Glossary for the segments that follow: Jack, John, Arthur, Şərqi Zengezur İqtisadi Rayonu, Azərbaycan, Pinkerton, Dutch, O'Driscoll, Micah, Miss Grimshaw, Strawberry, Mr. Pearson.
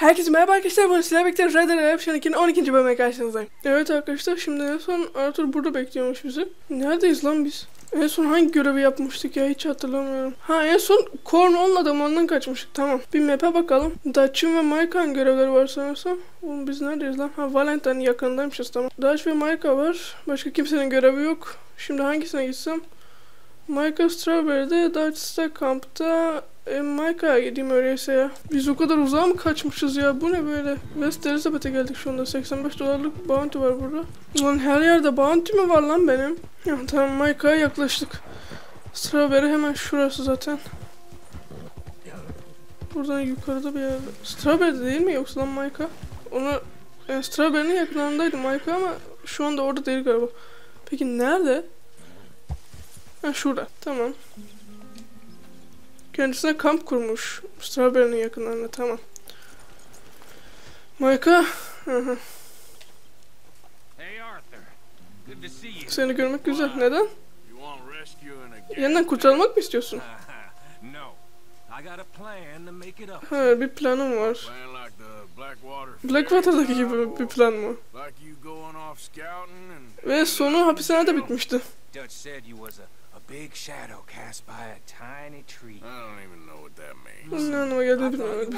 Herkese merhaba arkadaşlar, bunu sizlerle birlikte Red Dead Redemption'ın 12. bölümüne karşınızdayım. Evet arkadaşlar, şimdi en son Arthur burada bekliyormuş bizi. Neredeyiz lan biz? En son hangi görevi yapmıştık ya, hiç hatırlamıyorum. Ha, en son Cornwall'un adamlarından kaçmıştık, tamam. Bir map'e bakalım. Dutch'ın ve Micah'ın görevleri var sanırsam. Oğlum biz neredeyiz lan? Ha, Valentine'ın yakınındaymışız, tamam. Dutch ve Micah var. Başka kimsenin görevi yok. Şimdi hangisine gitsem? Micah Strawberry'de, Dutch'da, kampta... Micah'a gideyim öyleyse ya. Biz o kadar uzağa mı kaçmışız ya? Bu ne böyle? West Elizabeth'e geldik şu anda. 85 dolarlık bounty var burada. Ulan her yerde bounty mi var lan benim? Ya, tamam, Micah'a yaklaştık. Strawberry hemen şurası zaten. Buradan yukarıda bir yerde. Strawberry değil mi yoksa lan Micah? Onu... Yani Strawberry'nin yakınlarındaydı Micah ama şu anda orada değil galiba. Peki nerede? Ha, şurada. Tamam. Kendisine kamp kurmuş. Strawberry'nin yakınlarına, tamam. Micah. Seni görmek güzel. Neden? Yeniden kurtarılmak mı istiyorsun? Ha, bir planım var. Blackwater'daki gibi bir plan mı? Ve sonu hapishanede bitmişti. Ne anlama geldiğini bilmiyorum.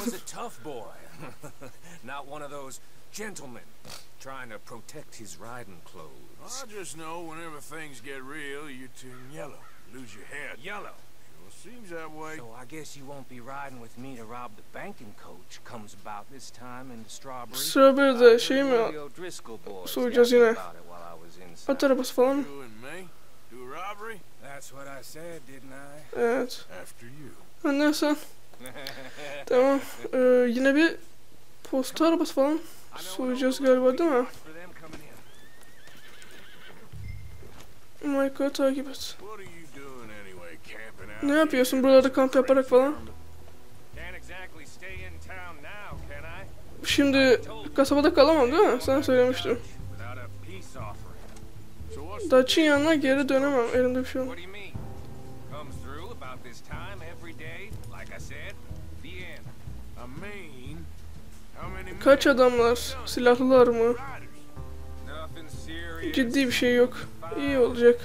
Seems that way. So I guess you won't be riding with me to rob the banking coach comes about this time in the Strawberry. Strawberry'de şey mi? Soyacağız yine. At arabası falan. Evet. Anne sen. Tamam. Yine bir posta arabası falan soyacağız galiba, değil mi? Micah'ı takip et. Ne yapıyorsun buralarda kamp yaparak falan? Şimdi kasabada kalamam değil mi? Sana söylemiştim. Dutch'ın yanına geri dönemem. Elimde bir şey yok. Kaç adamlar? Silahlılar mı? Ciddi bir şey yok. İyi olacak.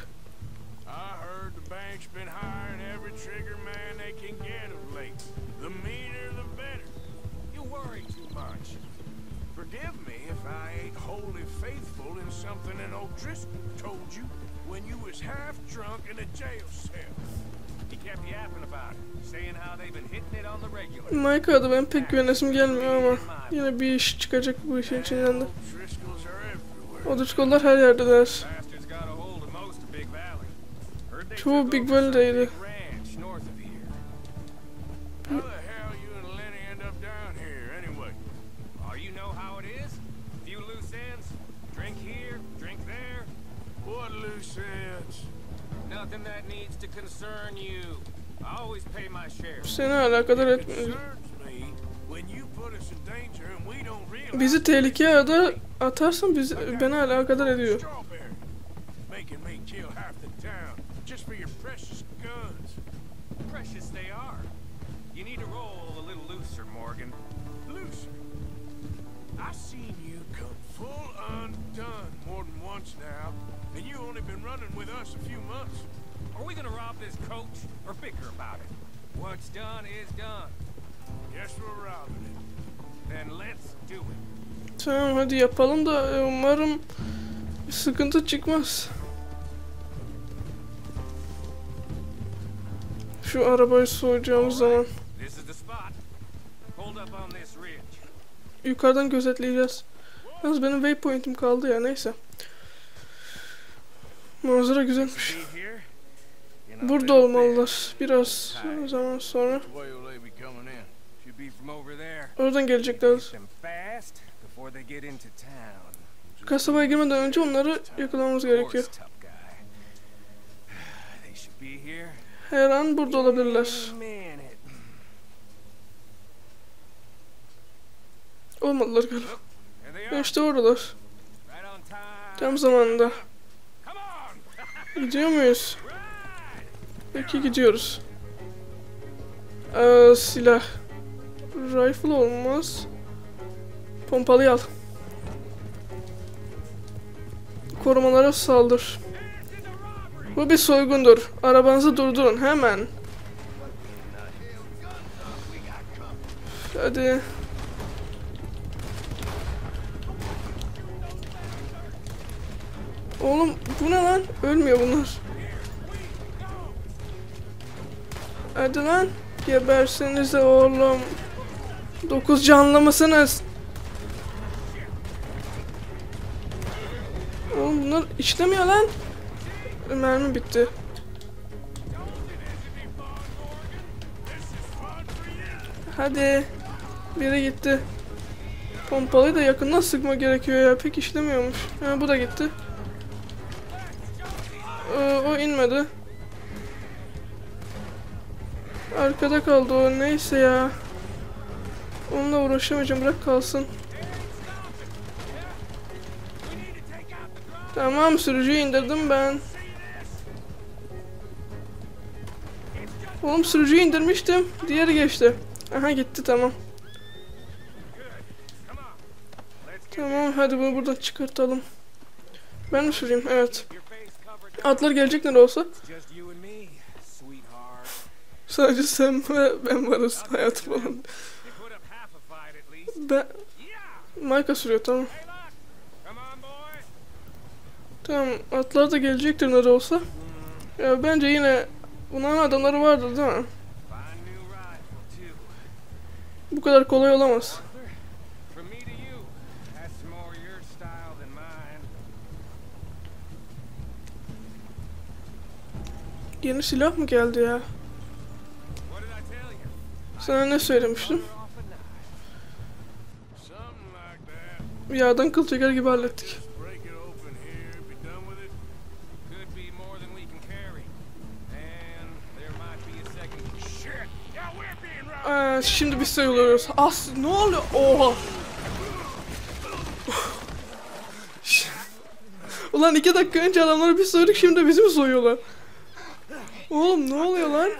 Something an O'Driscoll told you when you was half drunk in a jail cell. He kept yapping about it, saying how they've been hitting it on the regular. Micah'da ben pek güvenesim gelmiyor ama yine bir iş çıkacak bu işin içinden de. O'Driscoll'lar her yerdeler. Çoğu Big Valley'deydi. Seni alakadar etmedi. Bizi tehlikeye atarsan beni alakadar ediyor. Are we gonna rob this coach or bicker about it? What's done is done. Guess we're robbing it. Then let's do it. Tamam, hadi yapalım da umarım sıkıntı çıkmaz. Şu arabayı soyacağımız zaman. Yukarıdan gözetleyeceğiz. Yalnız benim waypoint'im kaldı ya, neyse. Manzara güzelmiş. Burada olmalılar. Biraz zaman sonra. Oradan gelecekler. Kasabaya girmeden önce onları yakalamamız gerekiyor. Her an burada olabilirler. Olmadılar galiba. İşte oralar. Tam zamanında. Gidiyor muyuz? Peki, gidiyoruz. Silah. Rifle olmaz. Pompalıyı al. Korumalara saldır. Bu bir soygundur. Arabanızı durdurun hemen. Hadi. Oğlum bu ne lan? Ölmüyor bunlar. Hadi lan. Gebersenize oğlum. 9 canlı mısınız? Oğlum bunlar işlemiyor lan. Mermi bitti. Hadi. Biri gitti. Pompalıyı da yakından sıkma gerekiyor ya. Pek işlemiyormuş. Ha, bu da gitti. O inmedi. Arkada kaldı o. Neyse ya. Onunla uğraşamayacağım. Bırak kalsın. Tamam, sürücüyü indirdim ben. Oğlum sürücüyü indirmiştim. Diğeri geçti. Aha gitti, tamam. Tamam, hadi bunu buradan çıkartalım. Ben mi süreyim? Evet. Atlar gelecekler olsa. Sadece sen ve ben varız hayatım olan. Ben... Micah sürüyor, tamam. Tamam, atlar da gelecektir ne olsa. Ya, bence yine bunların adamları vardır değil mi? Bu kadar kolay olamaz. Yeni silah mı geldi ya? Sana ne söylemiştim? Yağdan kıl çeker gibi hallettik. Şimdi bir sayılıyoruz. As, ne oluyor? Oha! Ulan 2 dakika önce adamları bir soyduk, şimdi bizi mi soyuyorlar? Oğlum ne oluyor lan?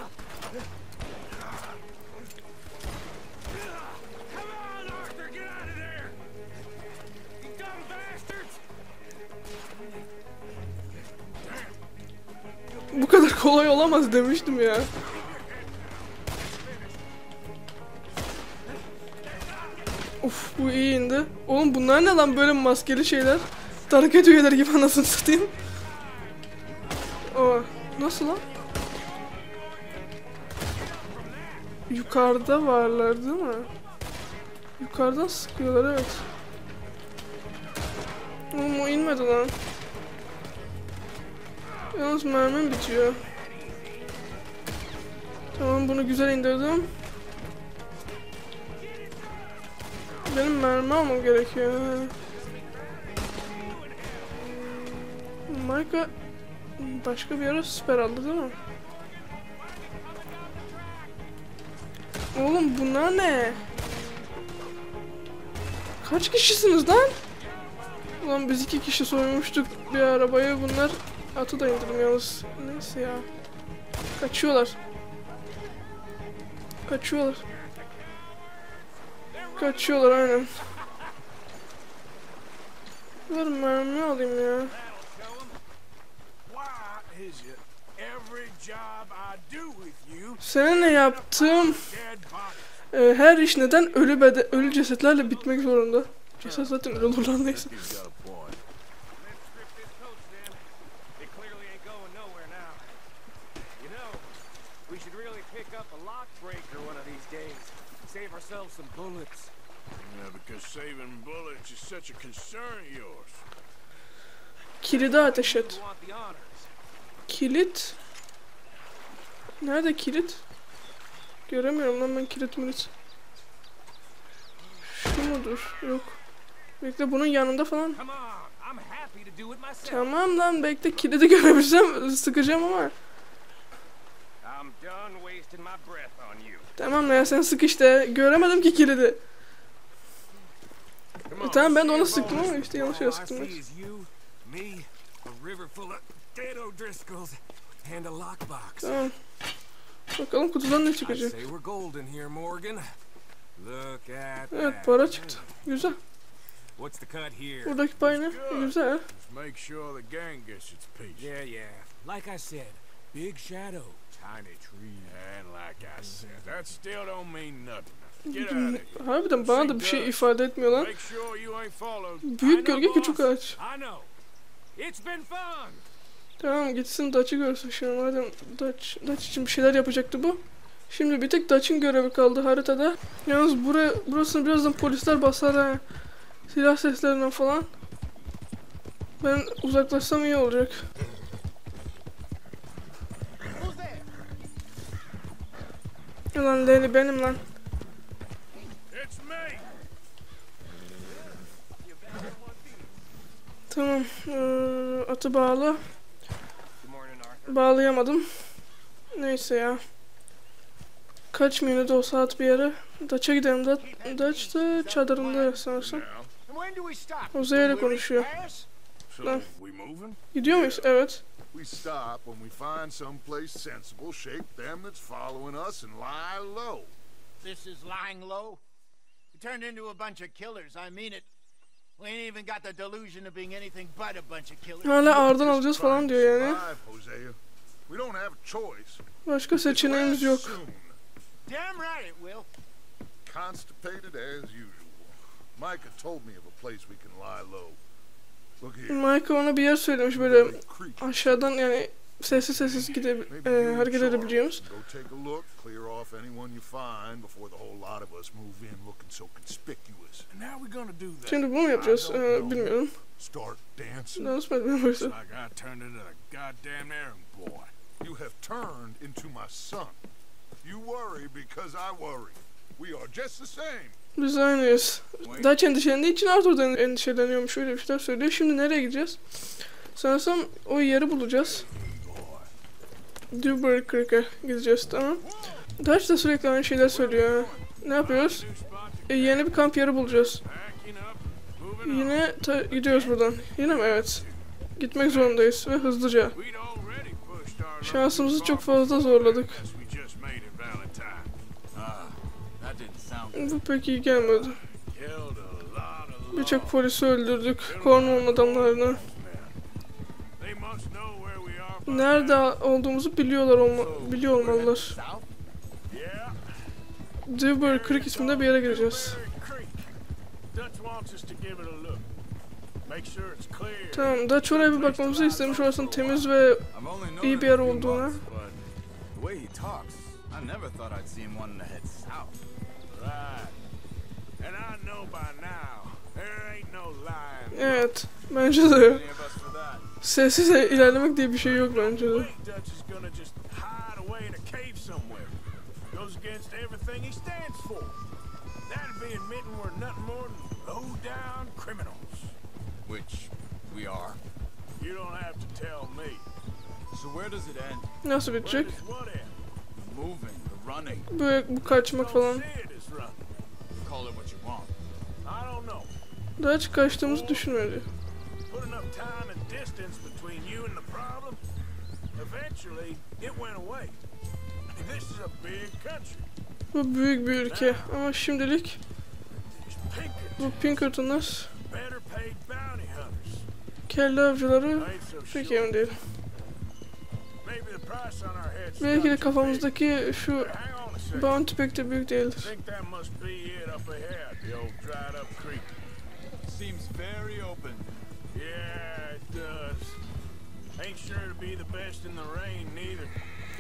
Bu kadar kolay olamaz demiştim ya. Of, bu iyi indi. Oğlum bunlar ne lan, böyle maskeli şeyler? Tarikat üyeleri gibi, anasını satayım. Oh, nasıl lan? Yukarıda varlar değil mi? Yukarıdan sıkıyorlar, evet. Oğlum o inmedi lan. Yalnız mermim bitiyor. Tamam, bunu güzel indirdim. Benim mermi almam gerekiyor. Micah başka bir yere süper aldı değil mi? Oğlum bunlar ne? Kaç kişisiniz lan? Ulan biz 2 kişi soymuştuk bir arabayı, bunlar atı da indirdim yalnız. Neyse ya. Kaçıyorlar. Kaçıyorlar. Kaçıyorlar aynen. Ver mermi alayım ya. Seninle yaptığım her iş neden ölü cesetlerle bitmek zorunda? Ceset zaten ölü olur lan, neyse. Kilidi ateş et. Kilit. Nerede kilit? Göremiyorum lan ben kilit milit. Şu mudur? Yok. Bekle, bunun yanında falan. Tamam lan, bekle, kilidi görebilsem sıkacağım ama. Tamam ya, sen sık işte. Göremedim ki kilidi. Tamam, ben de ona sıktım ama işte yanlış yere sıktım. Tamam. Bakalım kutudan ne çıkacak. Evet, para çıktı. Güzel. What's the cut here? Buradaki payne güzel. Make sure the gang gets its piece. Yeah, yeah. Like I said, big shadow, tiny tree. And like I said, that still don't mean nothing. Get out of here. Harbiden bana da bir şey ifade etmiyor lan. Büyük gölge küçük ağaç. Tamam gitsin Dutch'ı görsün şimdi. Madem Dutch için bir şeyler yapacaktı bu. Şimdi bir tek Dutch'ın görevi kaldı haritada. Yalnız burasını birazdan polisler basar ha. Silah seslerinden falan. Ben uzaklaşsam iyi olacak. Lan deli benim lan. Tamam, atı bağlı. Bağlayamadım. Neyse ya. Kaçmıyor da o saat bir yere. Dutch'a gidelim. Dutch da çadırında sanırsam. Oza ile konuşuyor. Lan. Gidiyor muyuz? Evet. Turned into a bunch of killers. I mean it. We ain't even got the delusion of being anything but a bunch of killers. Hala ağırdan alacağız falan diyor yani. Başka seçeneğimiz yok. Damn right it will. Constipated as usual. Micah told me of a place we can lie low. Look here. Micah ona bir yer söylemiş böyle aşağıdan yani sessiz hareket edebileceğimiz. Şimdi bunu mu yapacağız? Bilmiyorum. Dans mı etmeye başladı? Biz aynıyız. Dutch endişelendiği için Arthur da endişeleniyormuş. Öyle bir şeyler söylüyor. Şimdi nereye gideceğiz? Sanırsam o yeri bulacağız. Dewberry Creek'e gideceğiz, tamam. Dutch da sürekli aynı şeyler söylüyor. Ne yapıyoruz? Yeni bir kamp yeri bulacağız. Yine gidiyoruz buradan. Yine mi? Evet. Gitmek zorundayız ve hızlıca. Şansımızı çok fazla zorladık. Bu pek iyi gelmedi. Birçok polisi öldürdük. Cornwall'un adamlarını. Nerede olduğumuzu biliyor olmalılar. Dewberry Creek isminde bir yere gireceğiz. Tamam, Dutch oraya bir bakmamızı istemiş, orasının temiz ve iyi bir yer olduğuna. Evet, bence de. Sessiz ilerlemek diye bir şey yok bence de. Nasıl bitecek? Bu kaçmak falan. Daha hiç kaçtığımızı düşünmedi. Bu büyük bir ülke ama şimdilik bu Pinkerton'lar kelle avcıları pek emin değilim. Belki de kafamızdaki şu bounty pek de büyük değildir.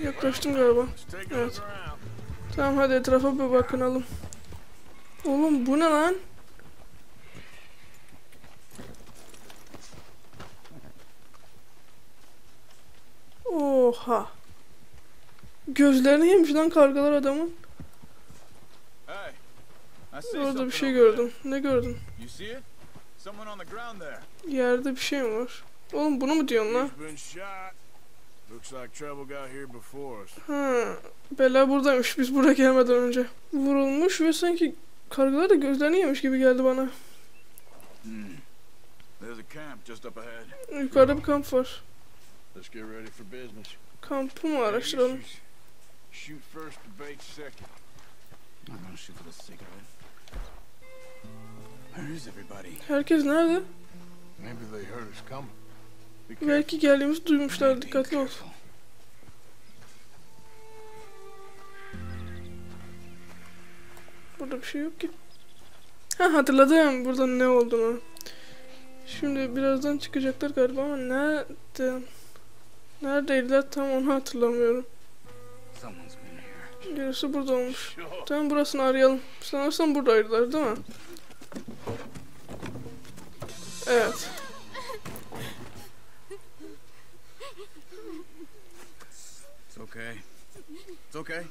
Yaklaştım galiba. Evet. Tamam hadi etrafa bir bakınalım. Oğlum bu ne lan? Oha. Gözlerini yemiş lan kargalar adamın. Orada bir şey gördüm. Ne gördün? Yerde bir şey mi var? Oğlum bunu mu diyorsun lan? Ha, bela buradaymış. Biz buraya gelmeden önce vurulmuş ve sanki kargalar da gözlerini yemiş gibi geldi bana. Yukarıda bir kamp var. Kampı mı araştıralım? Where's everybody? Herkes nerede? Maybe they heard us coming. Belki geldiğimizi duymuşlar. Dikkatli ol. Burada bir şey yok ki. Ha, hatırladım burada ne olduğunu. Şimdi birazdan çıkacaklar galiba ama nerede? Neredeydiler tam onu hatırlamıyorum. Gerisi burada olmuş. Tamam burasını arayalım. Sanırsam buradaydılar değil mi? Evet. It's okay. It's okay.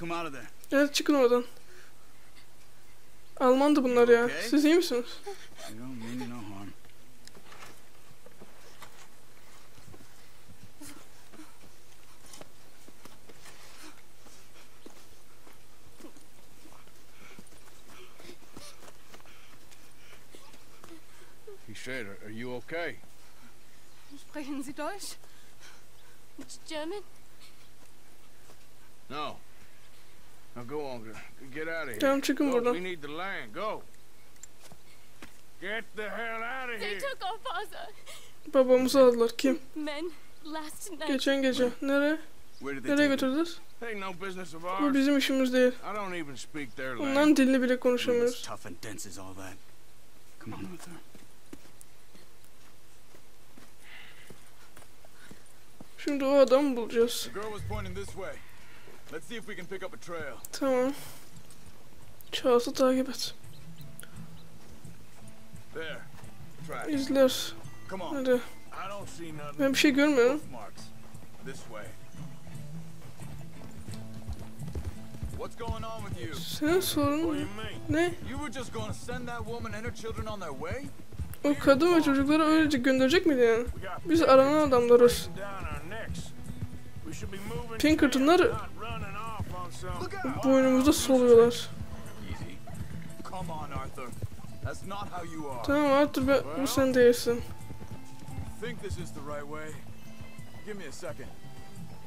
Come out of there. Evet çıkın oradan. Almandı bunlar ya. Siz iyi misiniz? Are you okay? Sprechen Sie Deutsch? German? No. Now go on, get out of here. Tamam çıkın buradan. We need the land. Go. Get the hell out of here. They took our father. Babamızı aldılar. Kim? Men last night. Geçen gece. Nereye? Nereye götürdüler? Bu bizim işimiz değil. Onların dilini bile konuşamıyoruz. Come on, Arthur. Şimdi o adamı bulacağız. Tamam. Charles'ı takip et. İzler. Hadi. Ben bir şey görmüyorum. Senin sorunun ne? O kadın ve çocukları öylece gönderecek miydi yani? Biz aranan adamlarız. Pinkerton'lar boynumuzda soluyorlar. Tamam Arthur, bu sen değilsin.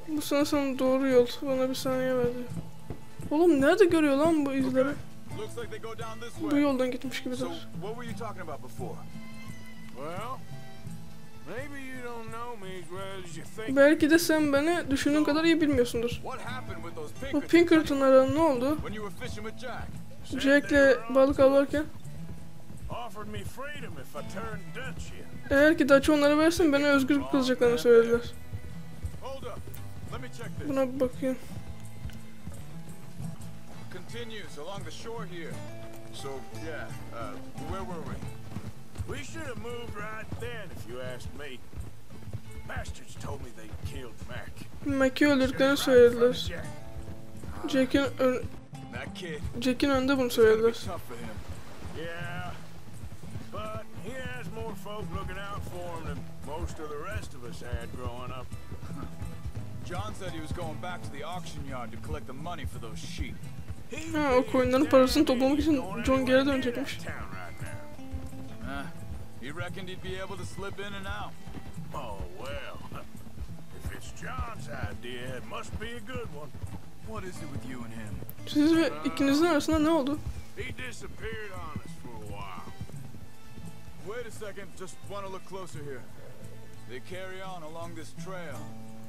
Bu sana doğru yol. Bana bir saniye verdi. Oğlum nerede görüyor lan bu izleri? Bu yoldan gitmiş gibidir. Belki de sen beni düşündüğün kadar iyi bilmiyorsundur. O Pinkerton'lara ne oldu? Jack'le balık avlarken? Eğer ki Dutch'ı onlara versin beni özgür kılacaklarını söylediler. Buna bir bakayım. We should have moved right then if you asked me. Bastards told me they killed Mac. Mac'i öldürdüklerini söylediler. Jack'in önünde bunu söylediler. Yeah. But he has more folk looking out for him than most of the rest of us had growing up. John said he was going back to the auction yard to collect the money for those sheep. Ha, o koyunların parasını toplamak için John geri dönecekmiş. He reckoned he'd be able to slip in and out. Oh well. If it's John's idea, it must be a good one. What is it with you and him? Siz ve ikinizin arasında ne oldu? He disappeared on us for a while. Wait a second, just want to look closer here. They carry on along this trail.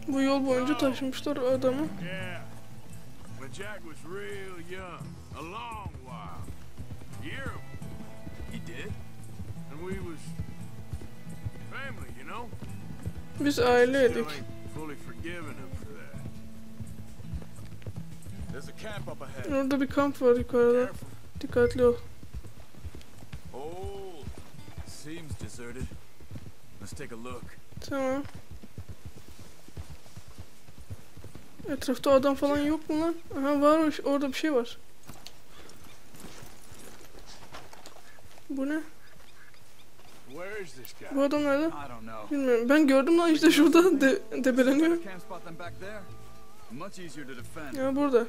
Bu yol boyunca taşımışlar adamı. Yeah. When Jack was real young, a long while. Year. He did. We was family, you know. Biz aileydik. Orada bir kamp var yukarıda. Dikkatli ol. Tamam. Etrafta adam falan yok mu lan? Aha varmış. Orada bir şey var. Bu ne? Bu adam nerede? Bilmiyorum. Ben gördüm lan işte şurada debeleniyor. Ya burada.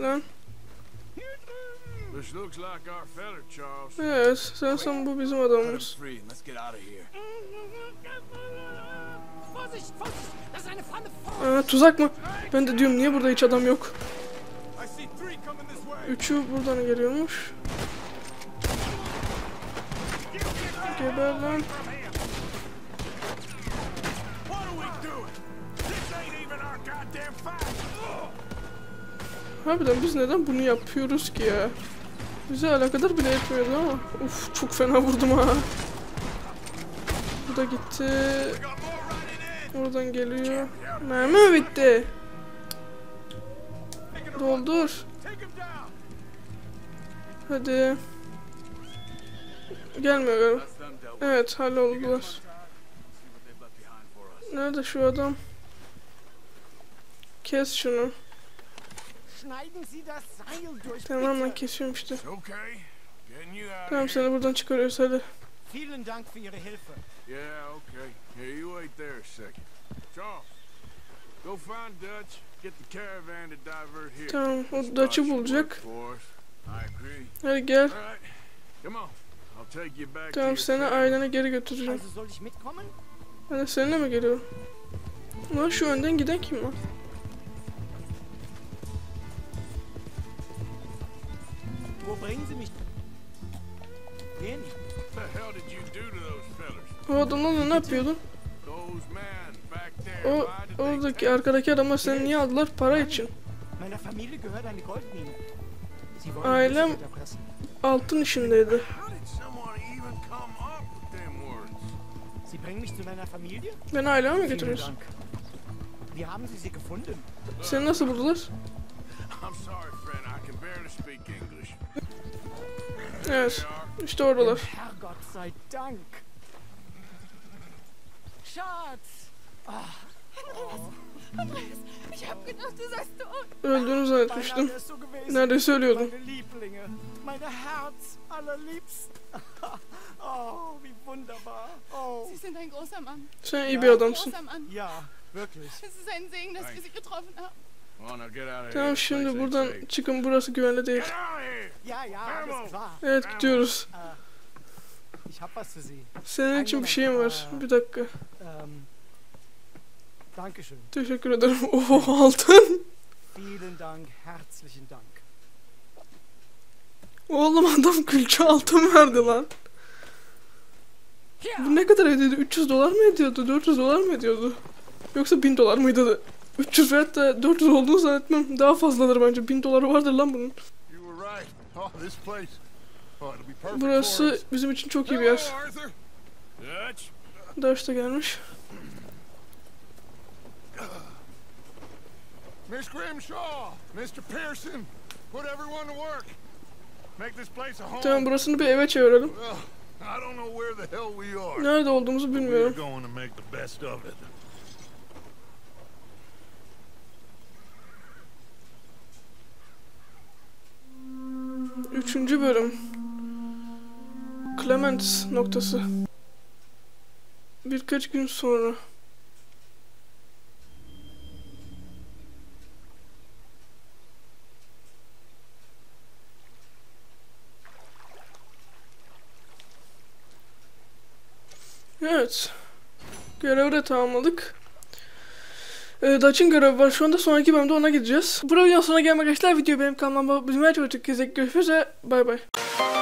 Lan. Evet, sanırsam bu bizim adamımız. Tuzak mı? Ben de diyorum niye burada hiç adam yok? Üçü buradan geliyormuş. Geber lan. Harbiden biz neden bunu yapıyoruz ki ya? Bize alakadar bile etmiyordu ama. Uf, çok fena vurdum ha. Bu da gitti. Oradan geliyor. Mermi bitti. Doldur. Hadi. Gelmiyor galiba. Evet, halloldular. Nerede şu adam? Kes şunu. Tamamen kesiyorum işte. Tamam, seni buradan çıkarıyoruz, hadi. Tamam, o Dutch'ı bulacak. Hadi gel. Tamam, seni ailene geri götüreceğim. Hadi, seninle mi geliyorum? Ulan şu önden giden kim var? O adamlarla ne yapıyordun? O oradaki arkadaki adamlar seni niye aldılar? Para için. Ailem altın işindeydi. Beni aileme mi getiriyorsun? Seni nasıl buldular? Evet, işte oradalar. Öldüğünü zannetmiştim. Neredeyse ölüyordum. Sen iyi bir adamsın. Tamam, şimdi buradan çıkın, burası güvenli değil. Evet, gidiyoruz. Senin için bir şeyim var. Bir dakika. Teşekkür ederim. Oho, altın. Oğlum, adam külçe altın verdi lan. Bu ne kadar ediyordu? 300 dolar mı ediyordu? 400 dolar mı ediyordu? Yoksa 1000 dolar mıydı? 300 veyahut da 400 olduğunu zannetmem. Daha fazladır bence. 1000 doları vardır lan bunun. Burası bizim için çok iyi bir yer. Dutch da gelmiş. Miss Grimshaw, Mr. Pearson, put everyone to work. Make this place a home. Tamam, burasını bir eve çevirelim. Nerede olduğumuzu bilmiyorum. Üçüncü bölüm. Clements noktası. Birkaç gün sonra. Evet. Görevi de tamamladık. Dutch'ın görevi var şu anda. Sonraki bölümde ona gideceğiz. Bu videonun sonuna gelmek arkadaşlar. Videoyu benim kanalıma abone olmayı, bizimle çok görüşürüz. Bay bay.